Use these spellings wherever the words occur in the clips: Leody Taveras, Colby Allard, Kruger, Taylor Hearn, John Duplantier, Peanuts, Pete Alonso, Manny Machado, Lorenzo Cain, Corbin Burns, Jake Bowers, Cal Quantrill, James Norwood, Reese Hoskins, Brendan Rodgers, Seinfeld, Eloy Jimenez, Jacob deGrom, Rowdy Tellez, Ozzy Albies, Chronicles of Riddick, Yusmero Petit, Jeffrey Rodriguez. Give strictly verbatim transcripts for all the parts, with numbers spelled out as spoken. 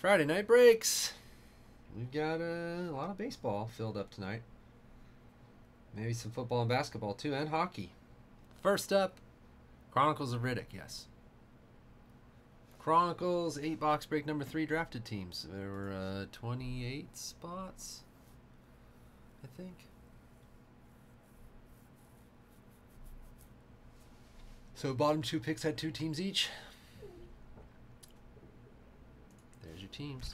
Friday night breaks. We've got uh, a lot of baseball filled up tonight. Maybe some football and basketball too, and hockey. First up, Chronicles of Riddick, yes. Chronicles, eight box break number three drafted teams. There were uh, twenty-eight spots, I think. So bottom two picks had two teams each. There's your teams.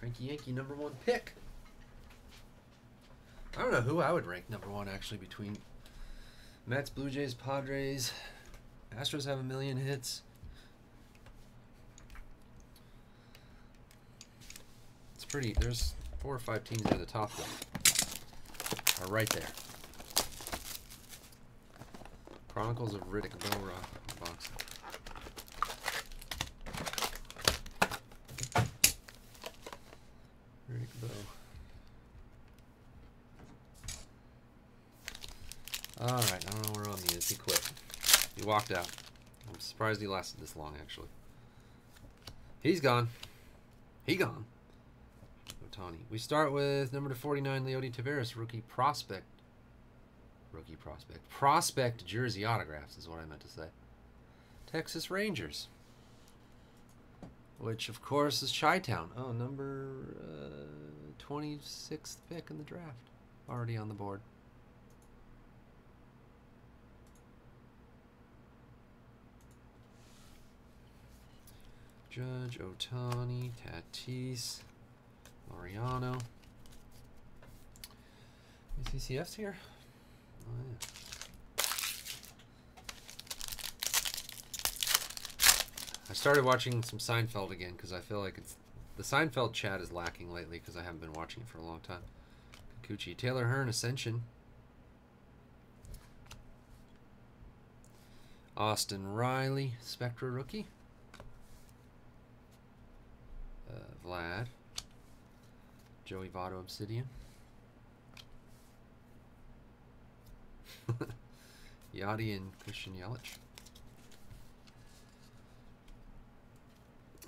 Cranky Yankee, number one pick. I don't know who I would rank number one, actually, between Mets, Blue Jays, Padres. Astros have a million hits. It's pretty. There's four or five teams at the top, though. Are right there. Chronicles of Riddick, Bell Rock box. Riddick Bow. Alright, I don't know where Omni is. He quit. He walked out. I'm surprised he lasted this long, actually. He's gone. He gone. Otani. We start with number forty-nine, Leody Taveras, rookie prospect. Rookie prospect. Prospect jersey autographs is what I meant to say. Texas Rangers. Which, of course, is Chi-Town. Oh, number uh, twenty-sixth pick in the draft. Already on the board. Judge, Otani, Tatis, Mariano. C C F's here? Oh, yeah. I started watching some Seinfeld again because I feel like it's the Seinfeld chat is lacking lately because I haven't been watching it for a long time. Kikuchi, Taylor Hearn, Ascension. Austin Riley, Spectra rookie. Uh, Vlad, Joey Votto, Obsidian, Yachty, and Christian Yelich.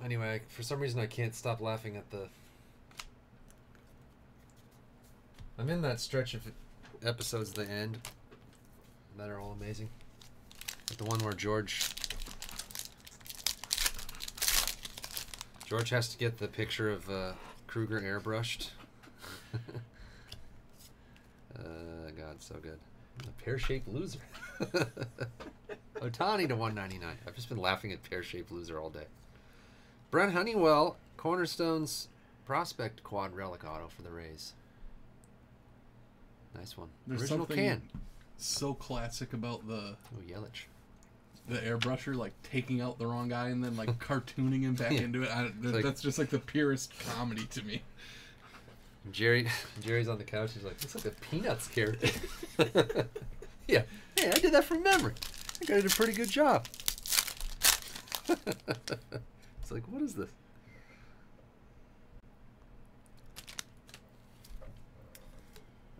Anyway, for some reason I can't stop laughing at the... I'm in that stretch of episodes at the end that are all amazing. Like the one where George... George has to get the picture of uh, Kruger airbrushed. uh, God, so good. I'm a pear-shaped loser. Otani to one ninety-nine. I've just been laughing at pear-shaped loser all day. Brent Honeywell, Cornerstone's prospect quad relic auto for the Rays. Nice one. There's original can. So classic about the... Oh, Yelich. The airbrusher, like, taking out the wrong guy and then, like, cartooning him back yeah. into it. I, th like, that's just, like, the purest comedy to me. Jerry, Jerry's on the couch. He's like, "This is like a Peanuts character." Yeah. Hey, I did that from memory. I think I did a pretty good job. It's like, what is this?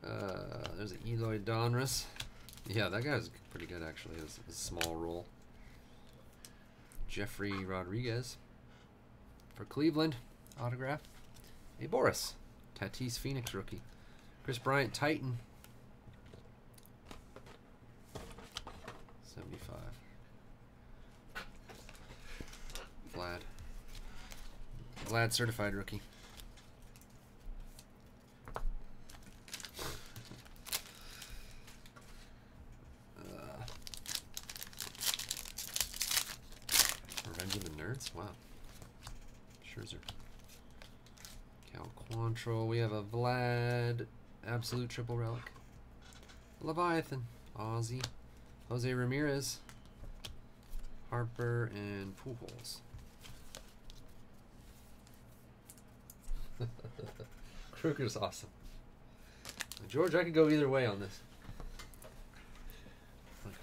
Uh, there's an Eloy Donruss. Yeah, that guy's pretty good, actually. It was a small role. Jeffrey Rodriguez for Cleveland, autograph. Hey, Boris, Tatis Phoenix rookie. Chris Bryant Titan, seventy-five. Vlad, Vlad certified rookie. Uh, Revenge of the Nerds. Wow, Scherzer. Cal Quantrill. We have a Vlad absolute triple relic. Leviathan, Ozzy, Jose Ramirez, Harper, and Pujols. Kruger's awesome. George, I could go either way on this. Like,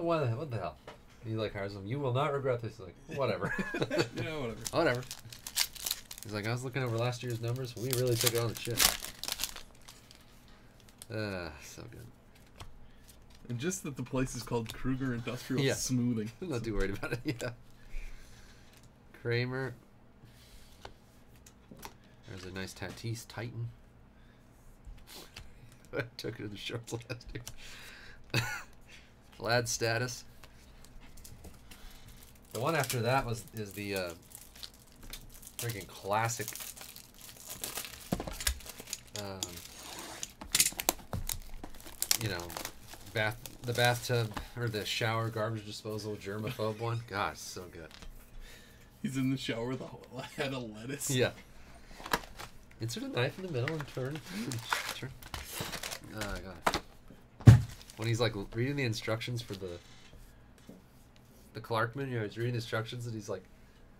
what the hell? What the hell? He like hires him. You will not regret this. He's like, whatever. Yeah, whatever. Whatever. He's like, I was looking over last year's numbers. We really took it on the chin. Ah, uh, so good. And just that the place is called Kruger Industrial yeah. Smoothing. I'm not too worried about it, yeah. Kramer. There's a nice Tatis Titan. I took it in the shorts last year. Vlad status. The one after that was is the uh, freaking classic um, you know, bath the bathtub or the shower garbage disposal germaphobe one. God, so good. He's in the shower with a head of lettuce. Yeah. Insert a knife in the middle and turn. turn. Oh, God. When he's like reading the instructions for the the Clarkman, you know, he's reading instructions and he's like,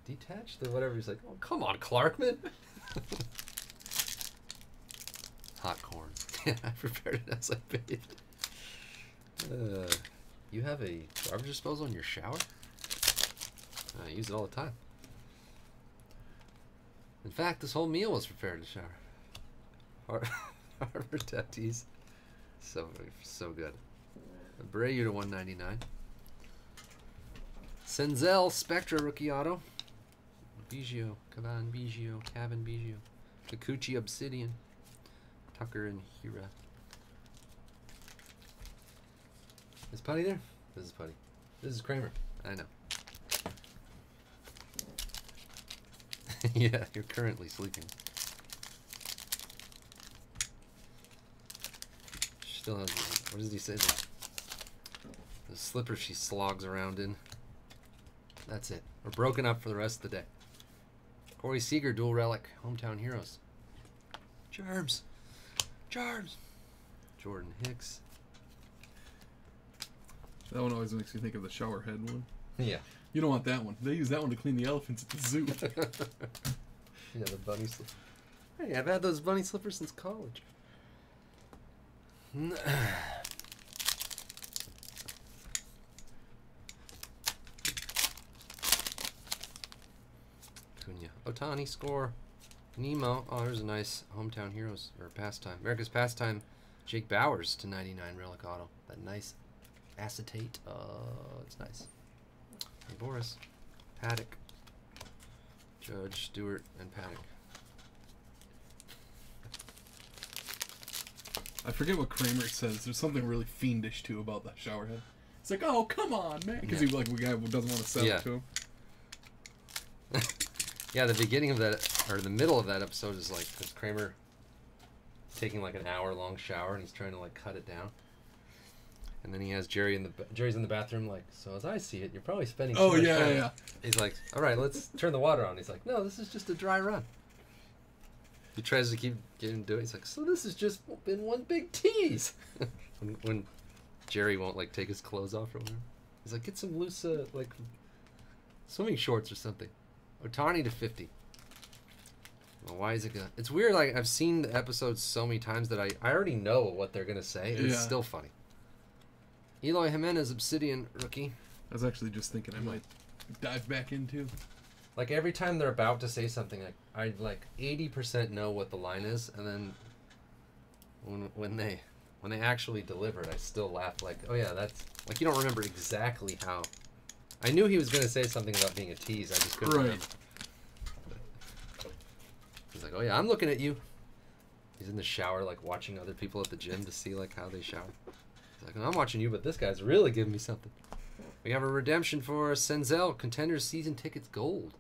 detach the whatever. He's like, oh, come on, Clarkman. Hot corn. I prepared it as I bathed. Uh, you have a garbage disposal in your shower? I use it all the time. In fact, this whole meal was prepared in the shower. Har Harvard Tatis. So, so good. Abreu to one ninety-nine. Senzel, Spectra, rookie auto. Biggio, Caban Biggio, Caban Biggio. Kikuchi, Obsidian. Tucker and Hira. Is Putty there? This is Putty. This is Kramer. I know. Yeah, you're currently sleeping. She still has. What does he say there? The slipper she slogs around in. That's it. We're broken up for the rest of the day. Corey Seager, dual relic, hometown heroes. Germs. Germs. Jordan Hicks. That one always makes me think of the shower head one. Yeah. You don't want that one. They use that one to clean the elephants at the zoo. Yeah, the bunny slippers. Hey, I've had those bunny slippers since college. Cunha. Otani, score. Nemo. Oh, there's a nice hometown heroes, or pastime. America's pastime. Jake Bowers to ninety-nine relic auto. That nice acetate. Uh, it's nice. And Boris, Paddock, Judge, Stewart, and Paddock. I forget what Kramer says. There's something really fiendish, too, about that showerhead. It's like, oh, come on, man. Because yeah. He's like, the guy doesn't want to sell yeah. it to him. Yeah, the beginning of that, or the middle of that episode is like, because Kramer taking like an hour-long shower, and he's trying to like cut it down. And then he has Jerry in the Jerry's in the bathroom, like, so as I see it, you're probably spending. Oh yeah, time. yeah. He's like, all right, let's turn the water on. He's like, no, this is just a dry run. He tries to keep getting doing. He's like, so this has just been one big tease. when, when Jerry won't like take his clothes off or whatever, he's like, get some loose uh, like swimming shorts or something. Otani to fifty. Well, why is it gonna? It's weird. Like I've seen the episodes so many times that I I already know what they're gonna say. And yeah. It's still funny. Eloy Jimenez, Obsidian, rookie. I was actually just thinking I might dive back into. Like, every time they're about to say something, I, I like eighty percent know what the line is, and then when, when they when they actually deliver it, I still laugh like, oh yeah, that's... Like, you don't remember exactly how... I knew he was going to say something about being a tease, I just couldn't right. remember. He's like, oh yeah, I'm looking at you. He's in the shower, like, watching other people at the gym to see, like, how they shower. Like, I'm watching you, but this guy's really giving me something. We have a redemption for Senzel, Contenders season tickets gold.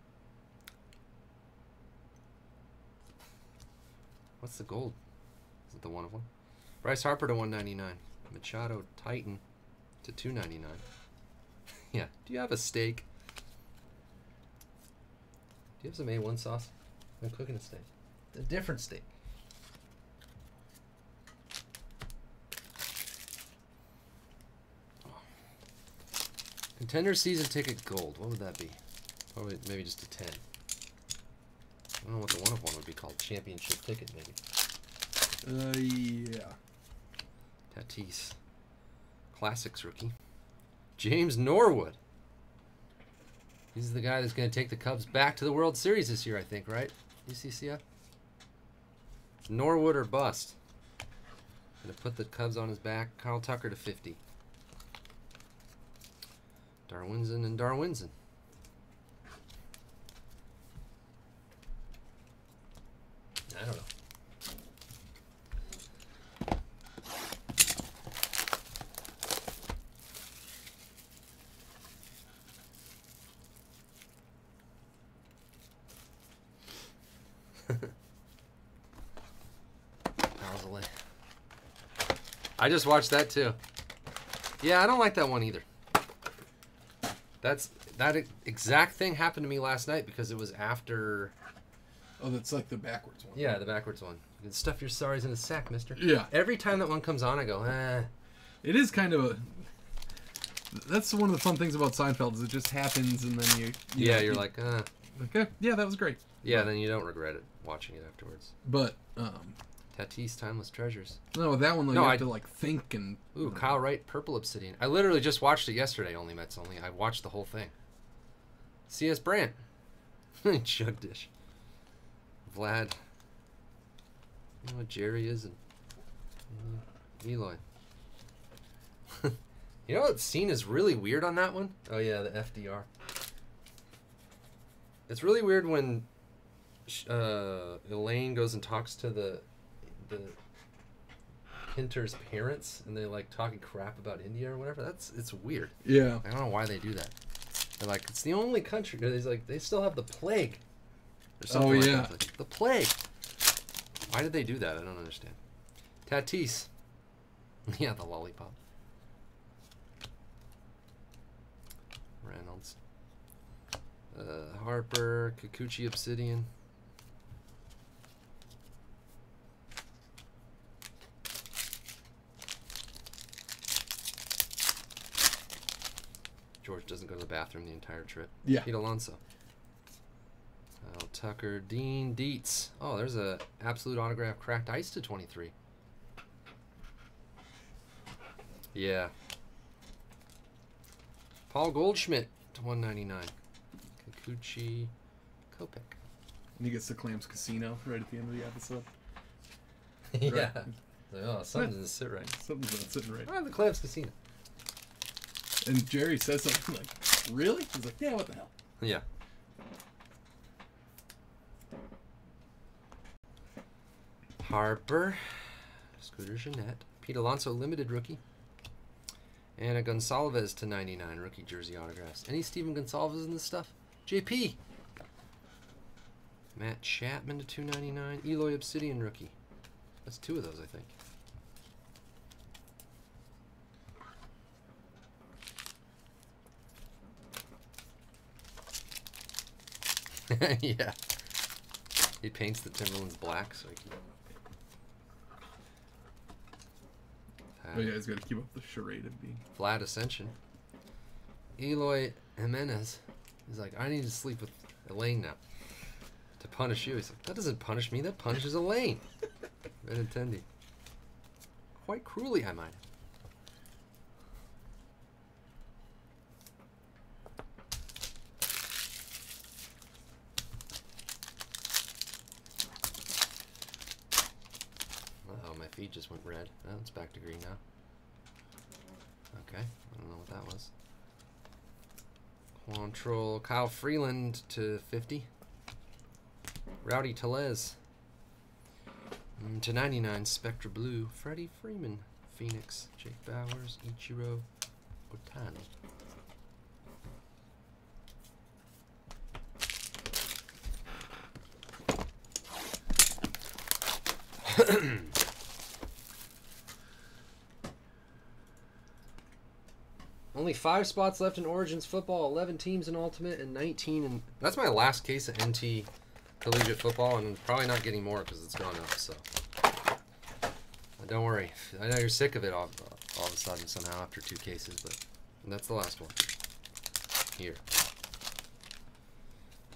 What's the gold? Is it the one of one? Bryce Harper to one ninety-nine. Machado Titan to two ninety-nine. Yeah. Do you have a steak? Do you have some A one sauce? I'm cooking a steak. A different steak. Contender season ticket gold. What would that be? Probably maybe just a ten. I don't know what the one of one would be called. Championship ticket, maybe. Uh, yeah. Tatis. Classics rookie. James Norwood. He's the guy that's going to take the Cubs back to the World Series this year, I think, right? U C C F? Norwood or bust. Going to put the Cubs on his back. Kyle Tucker to fifty. Darwinson and Darwinson. I just watched that too. Yeah, I don't like that one either. That's that exact thing happened to me last night because it was after. Oh, that's like the backwards one. Yeah, the backwards one. You can stuff your sorries in a sack, mister. Yeah. Every time that one comes on, I go, eh. It is kind of a. That's one of the fun things about Seinfeld is it just happens and then you. you yeah, know, you're you, like, uh. Okay. Yeah, that was great. Yeah, then you don't regret it watching it afterwards. But. um... Tatis, Timeless Treasures. No, that one, like, no, you have I, to, like, think and... Ooh, Kyle Wright, Purple Obsidian. I literally just watched it yesterday, Only Mets Only. I watched the whole thing. C S. Brandt. Chug Dish. Vlad. You know what Jerry is and... Uh, Eloy. You know what scene is really weird on that one? Oh, yeah, the F D R. It's really weird when uh, Elaine goes and talks to the... the Hinter's parents and they like talking crap about India or whatever. That's it's weird. Yeah, I don't know why they do that. They're like, it's the only country. He's like, they still have the plague. Or something oh like yeah, that. Like, the plague. Why did they do that? I don't understand. Tatis. Yeah, the lollipop. Reynolds. Uh, Harper, Kikuchi, Obsidian. George doesn't go to the bathroom the entire trip. Yeah. Pete Alonso. Uh, Tucker, Dean, Dietz. Oh, there's a absolute autograph cracked ice to twenty-three. Yeah. Paul Goldschmidt to one ninety-nine. Kikuchi, Kopech. And he gets the Clams Casino right at the end of the episode. Yeah. Right. Like, oh, something doesn't sit right. Something doesn't sit right. Oh, the Clams Casino. And Jerry says something like, really? He's like, yeah, what the hell? Yeah. Harper. Scooter Jeanette. Pete Alonso, limited rookie. And a Gonsalves to ninety-nine, rookie jersey autographs. Any Steven Gonsalves in this stuff? J P. Matt Chapman to two ninety-nine. Eloy Obsidian rookie. That's two of those, I think. Yeah. He paints the Timberlands black so he can... Uh, oh yeah, he's got to keep up the charade of being... Vlad Ascension. Eloy Jimenez. He's like, I need to sleep with Elaine now. To punish you. He's like, that doesn't punish me, that punishes Elaine. Benintendi. Quite cruelly, I might. Feet just went red. Oh, it's back to green now. Okay, I don't know what that was. Quantrill, Kyle Freeland to fifty. Rowdy Tellez mm, to ninety-nine. Spectra Blue, Freddie Freeman, Phoenix, Jake Bowers, Ichiro Otani. Only five spots left in Origins football, eleven teams in Ultimate, and nineteen in... That's my last case of N T collegiate football, and I'm probably not getting more because it's gone up, so... Don't worry. I know you're sick of it all, all of a sudden somehow after two cases, but that's the last one. Here.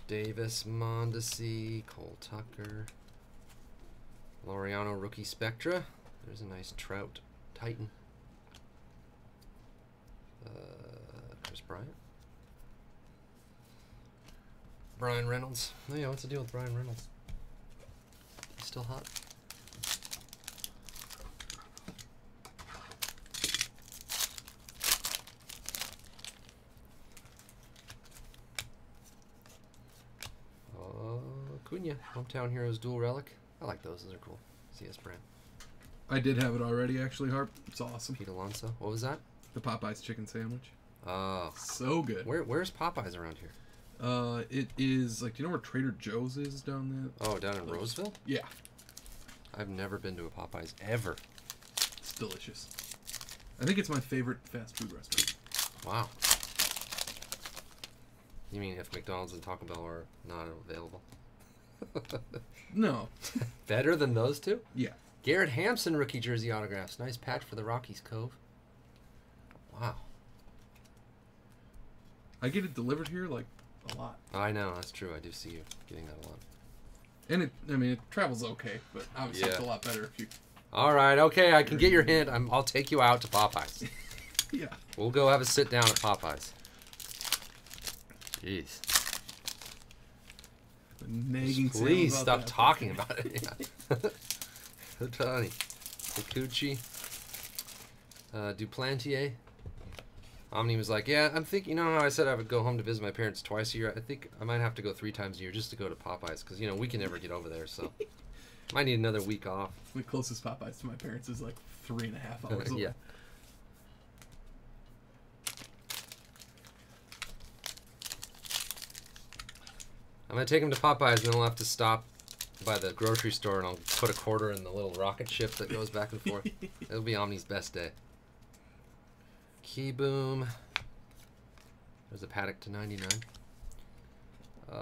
Davis, Mondesi, Cole Tucker, Laureano, rookie Spectra. There's a nice Trout Titan. Uh, Chris Bryant. Brian Reynolds. Oh yeah, what's the deal with Brian Reynolds? He's still hot. Oh, Cunha. Hometown Heroes Dual Relic. I like those. Those are cool. C S Brand. I did have it already, actually, Harp. It's awesome. Pete Alonso. What was that? The Popeye's chicken sandwich. Oh. So good. Where Where's Popeye's around here? Uh, It is, like, do you know where Trader Joe's is down there? Oh, down in Roseville? Yeah. I've never been to a Popeye's ever. delicious. I think it's my favorite fast food restaurant. Wow. You mean if McDonald's and Taco Bell are not available? No. Better than those two? Yeah. Garrett Hampson rookie jersey autographs. Nice patch for the Rockies, Cove. Wow. I get it delivered here like a lot. I know, that's true. I do see you getting that a lot. And it, I mean, it travels okay, but obviously yeah. it's a lot better if you... All right, okay, I can get your hint. I'm, I'll take you out to Popeye's. Yeah. We'll go have a sit down at Popeye's. Jeez. Nagging Please about stop that. talking about it. Yeah. Otani, Kikuchi, uh, Duplantier. Omni was like, yeah, I'm thinking, you know how I said I would go home to visit my parents twice a year? I think I might have to go three times a year just to go to Popeye's because, you know, we can never get over there, so might need another week off. The closest Popeye's to my parents is like three and a half hours away. Yeah. I'm going to take him to Popeye's, and then we'll have to stop by the grocery store, and I'll put a quarter in the little rocket ship that goes back and forth. It'll be Omni's best day. Key boom. There's a Paddock to ninety-nine. Uh,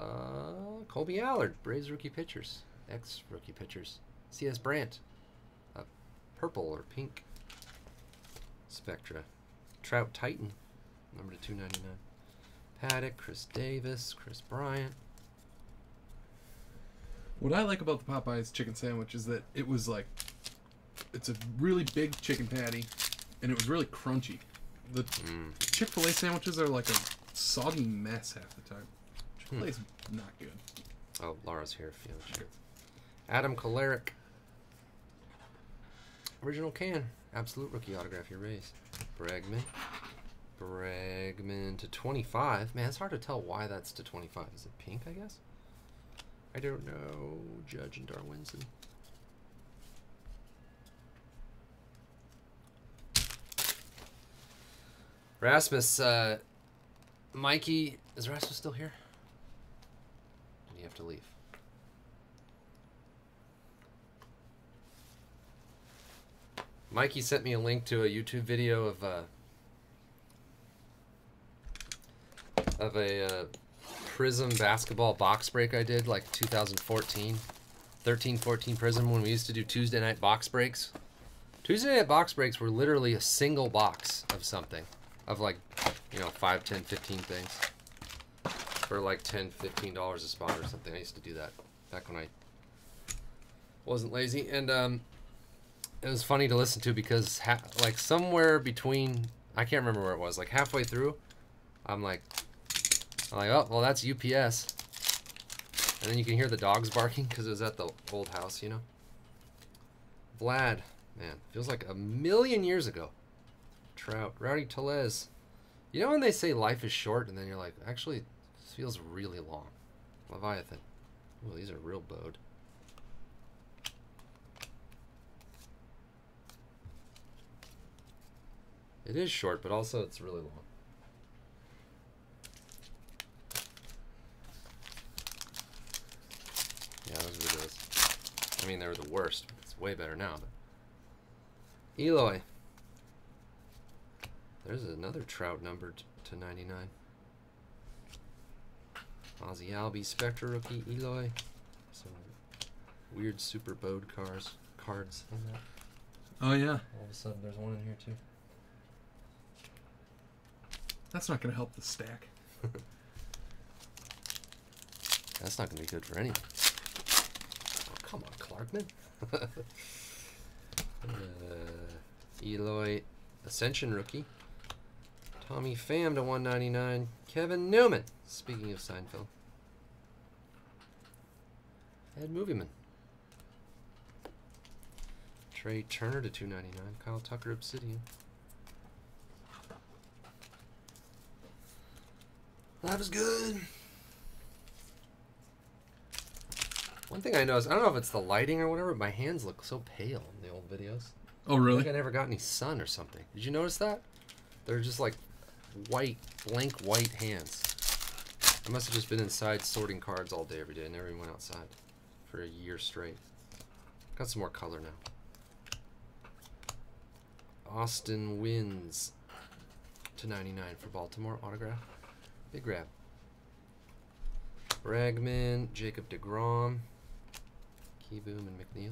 Colby Allard, Braves rookie pitchers, ex-rookie pitchers. C S Brandt, uh, purple or pink. Spectra. Trout Titan, number to two ninety-nine. Paddock, Chris Davis, Chris Bryant. What I like about the Popeye's chicken sandwich is that it was like, it's a really big chicken patty, and it was really crunchy. The mm. Chick-fil-A sandwiches are like a soggy mess half the time. Chick-fil-A's hmm. not good. Oh, Laura's here. Sure. Adam Kalerick. Original can. Absolute rookie autograph. Your raise. Bregman. Bregman to twenty-five. Man, it's hard to tell why that's to twenty-five. Is it pink, I guess? I don't know. Judge and Darwinson. Rasmus, uh, Mikey, is Rasmus still here? Did he have to leave? Mikey sent me a link to a YouTube video of uh, of a uh, Prism basketball box break I did like two thousand fourteen, thirteen fourteen Prism, when we used to do Tuesday night box breaks. Tuesday night box breaks were literally a single box of something. Of like, you know, five, ten, fifteen things for like ten, fifteen dollars a spot or something. I used to do that back when I wasn't lazy. And um, it was funny to listen to because ha like somewhere between, I can't remember where it was, like halfway through, I'm like, I'm like, oh, well, that's U P S. And then you can hear the dogs barking because it was at the old house, you know. Vlad, man, feels like a million years ago. Trout, Rowdy Tellez. You know when they say life is short and then you're like, actually, this feels really long. Leviathan. Well, these are real bowed. It is short, but also it's really long. Yeah, those were those. I mean, they were the worst. It's way better now. But... Eloy. There's another Trout number to ninety-nine. Ozzy Albies, Spectre rookie, Eloy. Some weird super bowed cars, cards in there. Oh, yeah. All of a sudden, there's one in here, too. That's not going to help the stack. That's not going to be good for anyone. Oh, come on, Clarkman. uh, Eloy, Ascension rookie. Tommy Pham to one ninety-nine. Kevin Newman. Speaking of Seinfeld. Ed Movieman. Trey Turner to two ninety-nine. Kyle Tucker, Obsidian. That was good. One thing I noticed, I don't know if it's the lighting or whatever, but my hands look so pale in the old videos. Oh, really? I think I never got any sun or something. Did you notice that? They're just like white, blank white hands. I must have just been inside sorting cards all day, every day. I never even went outside for a year straight. Got some more color now. Austin wins to ninety-nine for Baltimore. Autograph. Big grab. Bregman, Jacob deGrom, Keyboom, and McNeil.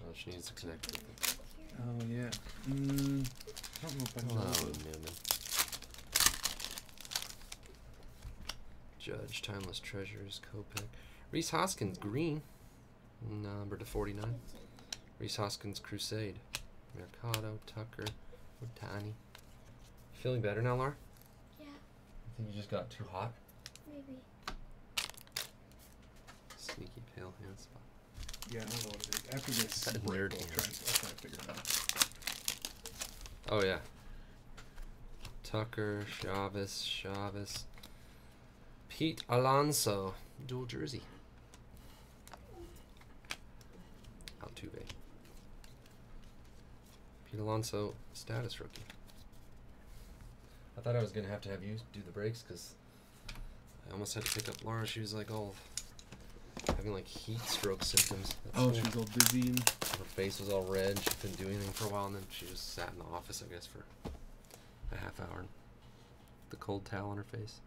Oh, she needs to connect. Oh, yeah. Mm, I don't know if I can. Oh, Newman. Judge, Timeless Treasures, Kopech. Reese Hoskins, green. Number to forty-nine. Reese Hoskins, Crusade. Mercado, Tucker, Otani. Feeling better now, Laura? Yeah. I think you just got too hot? Maybe. Sneaky pale hand spot. Yeah, I don't know what it is. After this, that weird hand. Try, try to figure it out. Oh, yeah. Tucker, Chavez, Chavez. Pete Alonso, dual jersey. Altuve. Pete Alonso, status rookie. I thought I was going to have to have you do the breaks because I almost had to pick up Laura. She was like all having like heat stroke symptoms. That's oh, cool. She was all dizzy. Her face was all red. She couldn't do anything for a while, and then she just sat in the office, I guess, for a half hour. The cold towel on her face.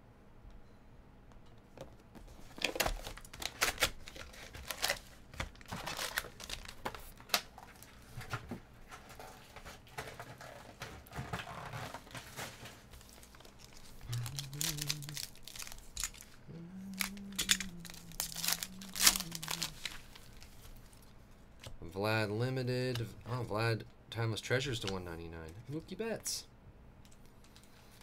Vlad Limited. Oh, Vlad Timeless Treasures to one ninety-nine. Mookie Betts.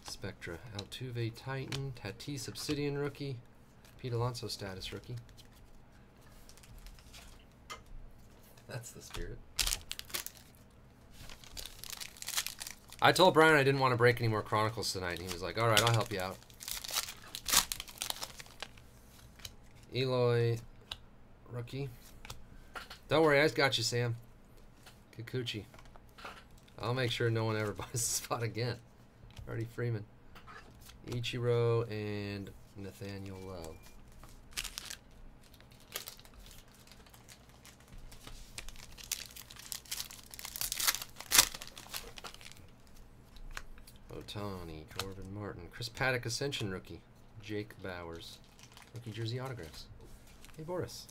Spectra. Altuve Titan. Tatis Obsidian rookie. Pete Alonso status rookie. That's the spirit. I told Brian I didn't want to break any more Chronicles tonight, and he was like, alright, I'll help you out. Eloy rookie. Don't worry, I just got you, Sam. Kikuchi. I'll make sure no one ever buys the spot again. Artie Freeman. Ichiro and Nathaniel Lowe. Otani, Corbin Martin. Chris Paddock, Ascension rookie. Jake Bowers. Rookie jersey autographs. Hey, Boris.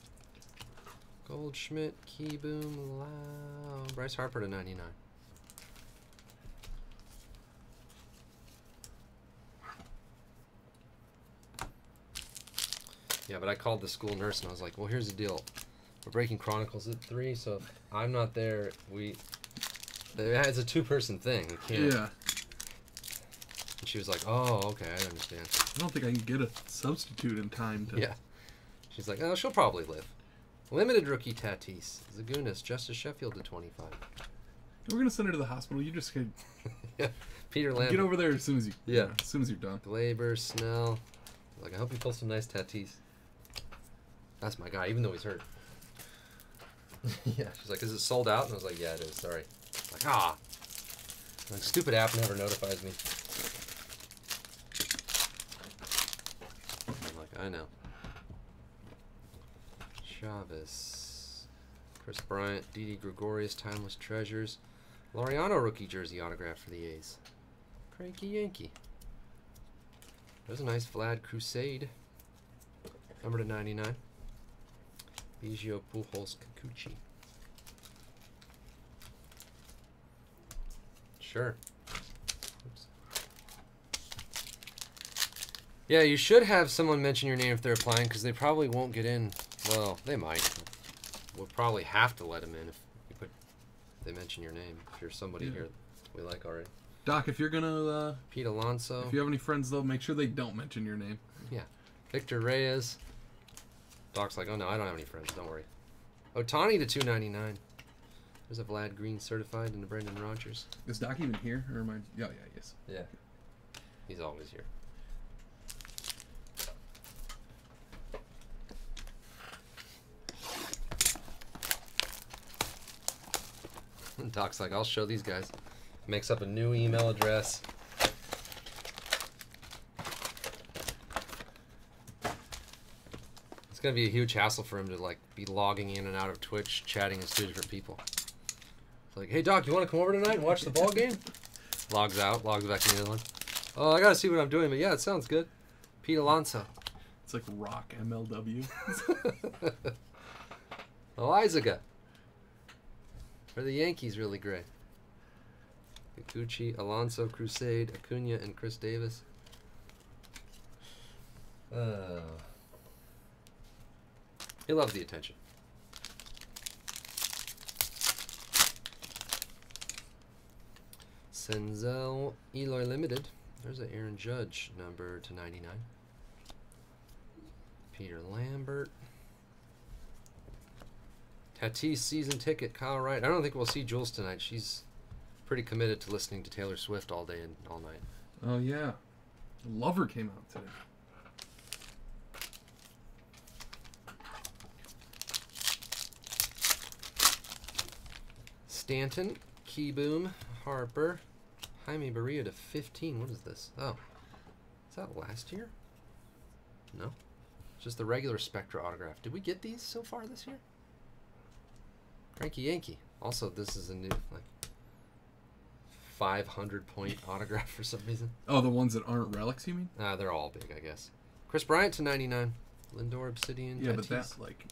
Goldschmidt, Keyboom, Lau, Bryce Harper to ninety-nine. Yeah, but I called the school nurse and I was like, well, here's the deal. We're breaking Chronicles at three, so if I'm not there, we... It's a two-person thing. You can't... Yeah. And she was like, oh, okay, I understand. I don't think I can get a substitute in time to... Yeah. She's like, oh, she'll probably live. Limited rookie Tatis, Zagunas, Justice Sheffield to twenty-five. We're gonna send her to the hospital. You just could. Yeah, Peter Lamb. Get over there as soon as you. Yeah, you know, as soon as you're done. Glaber, Snell. Like, I hope you pull some nice Tatis. That's my guy, even though he's hurt. Yeah, she's like, is it sold out? And I was like, yeah, it is. Sorry. I'm like, ah, like stupid app never notifies me. I'm like, I know. Chavez, Chris Bryant, Didi Gregorius, Timeless Treasures, Laureano rookie jersey autograph for the A's. Cranky Yankee. There's a nice Vlad Crusade. Number to ninety-nine. Biggio, Pujols, Kikuchi. Sure. Oops. Yeah, you should have someone mention your name if they're applying, because they probably won't get in. Well, they might. We'll probably have to let them in if you put, if they mention your name. If you're somebody yeah. here we like already. Doc, if you're going to... Uh, Pete Alonso. If you have any friends, though, make sure they don't mention your name. Yeah. Victor Reyes. Doc's like, oh, no, I don't have any friends. Don't worry. Otani to two ninety-nine. There's a Vlad Green certified and a Brendan Rodgers. Is Doc even here? Or am I... Yeah, oh, yeah, he is. Yeah. He's always here. And Doc's like, I'll show these guys. Makes up a new email address. It's gonna be a huge hassle for him to like be logging in and out of Twitch, chatting as two different people. It's like, hey Doc, you want to come over tonight and watch the ball game? Logs out, logs back in the other one. Oh, I gotta see what I'm doing, but yeah, it sounds good. Pete Alonso. It's like rock M L W. Elizaga. Are the Yankees really great? Kikuchi, Alonso, Crusade, Acuna, and Chris Davis. Uh, he loves the attention. Senzel, Eloy Limited. There's an Aaron Judge number to ninety-nine. Peter Lambert. Tatis season ticket, Kyle Wright. I don't think we'll see Jules tonight. She's pretty committed to listening to Taylor Swift all day and all night. Oh, yeah. Lover came out today. Stanton, Keyboom, Harper, Jaime Barria to fifteen. What is this? Oh. Is that last year? No. Just the regular Spectra autograph. Did we get these so far this year? Cranky Yankee. Also, this is a new, like, five hundred point autograph for some reason. Oh, the ones that aren't relics, you mean? Ah, uh, they're all big, I guess. Chris Bryant to ninety-nine. Lindor, Obsidian, yeah, Tatis. But that's, like...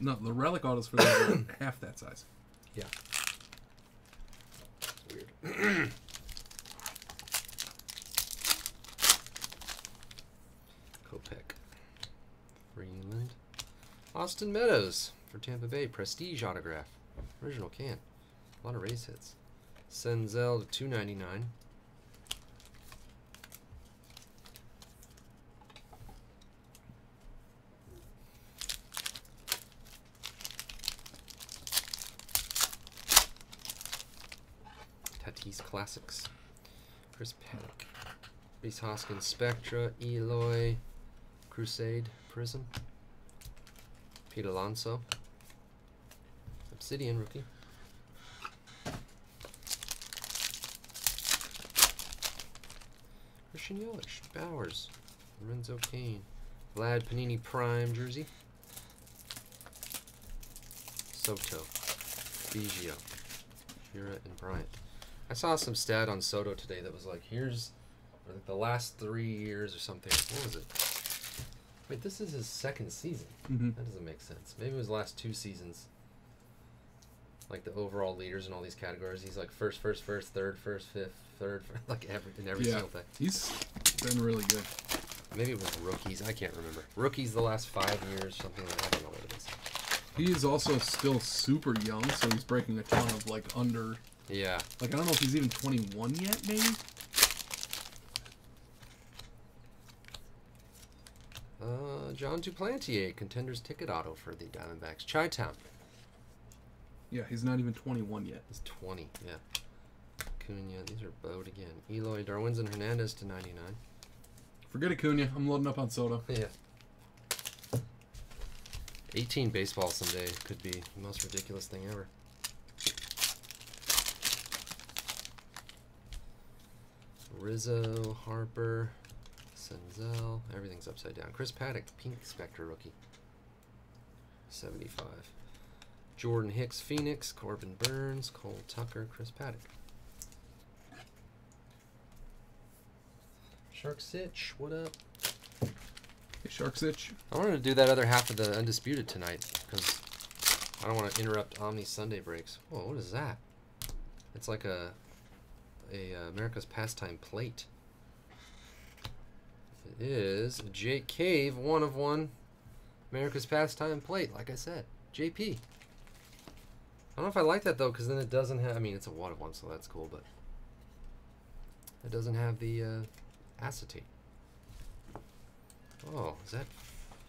No, the relic autos for that are half that size. Yeah. Weird. Kopech. Freeland. Austin Meadows for Tampa Bay. Prestige autograph. Original can. A lot of race hits. Senzel to two ninety-nine. Tatis Classics. Chris Paddock. Reese Hoskins Spectra. Eloy. Crusade. Prism. Pete Alonso. Obsidian rookie. Christian Yelich, Bowers, Lorenzo Cain, Vlad Panini Prime jersey, Soto, Biggio, Shira, and Bryant. I saw some stat on Soto today that was like, here's the last three years or something. What was it? Wait, this is his second season. Mm-hmm. That doesn't make sense. Maybe it was the last two seasons. Like the overall leaders in all these categories. He's like first, first, first, third, first, fifth, third, first, like every, in every yeah, single thing. He's been really good. Maybe it was rookies. I can't remember. Rookies the last five years, something like that. I don't know what it is. He is also still super young, so he's breaking a ton of like under. Yeah. Like I don't know if he's even twenty-one yet, maybe. Uh, John Duplantier, Contenders ticket auto for the Diamondbacks. Chi-Town. Yeah, he's not even twenty-one yet. He's twenty, yeah. Acuna, these are bowed again. Eloy, Darwin's, and Hernandez to ninety-nine. Forget Acuna. I'm loading up on Soto. Yeah. eighteen baseball someday could be the most ridiculous thing ever. Rizzo, Harper, Senzel. Everything's upside down. Chris Paddock, Pink Spectre rookie. seventy-five. Jordan Hicks, Phoenix, Corbin Burns, Cole Tucker, Chris Paddock. Shark Sitch, what up? Hey, Shark Sitch. I wanted to do that other half of the Undisputed tonight because I don't want to interrupt Omni's Sunday breaks. Whoa, what is that? It's like a, a uh, America's Pastime plate. It is Jake Cave, one of one, America's Pastime plate, like I said. J P. I don't know if I like that, though, because then it doesn't have... I mean, it's a one of one, so that's cool, but... It doesn't have the uh, acetate. Oh, is that...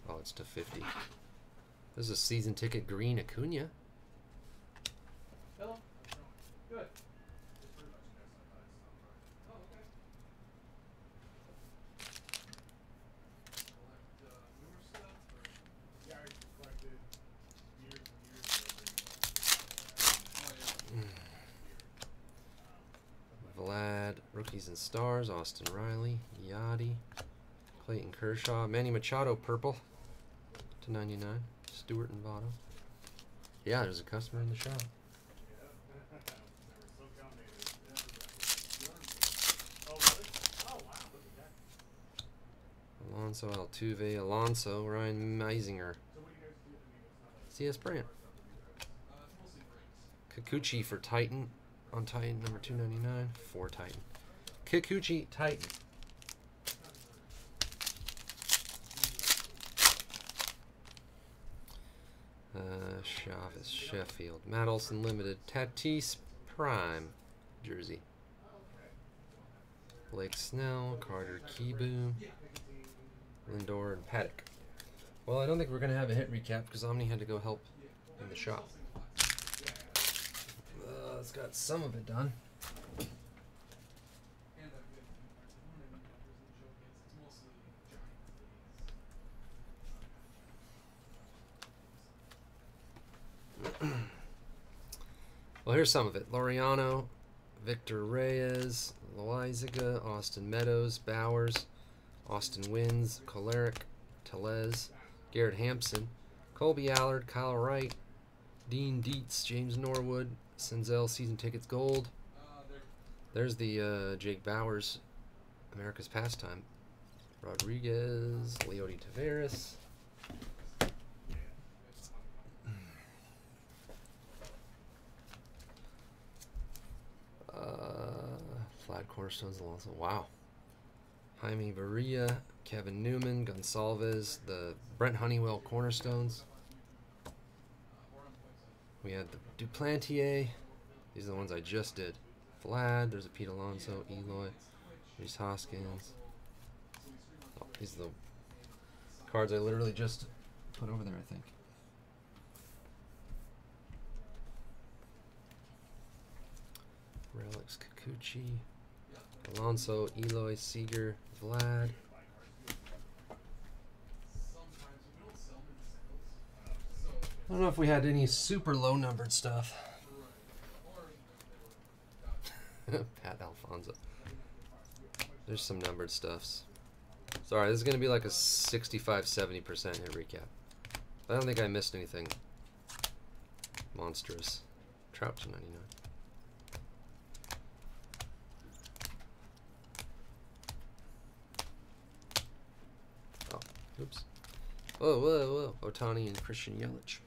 Oh, it's to fifty. This is a season ticket green Acuna. Hello. Good. Vlad, Rookies and Stars, Austin Riley, Yachty, Clayton Kershaw, Manny Machado, Purple, ninety-nine. Stewart and Votto. Yeah, there's a customer in the shop. Alonso, Altuve, Alonso, Ryan Meisinger. C S Brand. Kikuchi for Titan on Titan, number two ninety-nine for Titan. Kikuchi, Titan. Uh, Chavez, Sheffield. Matt Olson, Limited. Tatis, Prime, jersey. Blake Snell, Carter Kibu, Lindor, and Paddock. Well, I don't think we're going to have a hit recap because Omni had to go help in the shop. Uh, it's got some of it done. Well, here's some of it. Laureano, Victor Reyes, Loizaga, Austin Meadows, Bowers, Austin Wins, Choleric, Telez, Garrett Hampson, Colby Allard, Kyle Wright, Dean Dietz, James Norwood, Senzel Season Tickets Gold. There's the uh, Jake Bowers, America's Pastime. Rodriguez, Leody Taveras. Uh, Vlad Cornerstones, Alonso. Wow. Jaime Barria, Kevin Newman, Gonsalves, the Brent Honeywell Cornerstones. We had the Duplantier. These are the ones I just did. Vlad, there's a Pete Alonso, Eloy, Reese Hoskins. Oh, these are the cards I literally just put over there, I think. Relics, Kikuchi, Alonso, Eloy, Seager, Vlad. I don't know if we had any super low numbered stuff. Pat Alfonso. There's some numbered stuffs. Sorry, this is going to be like a sixty-five seventy percent hit recap. I don't think I missed anything monstrous. Trout's ninety-nine. Oops. Whoa, whoa, whoa. Ohtani and Christian Yelich.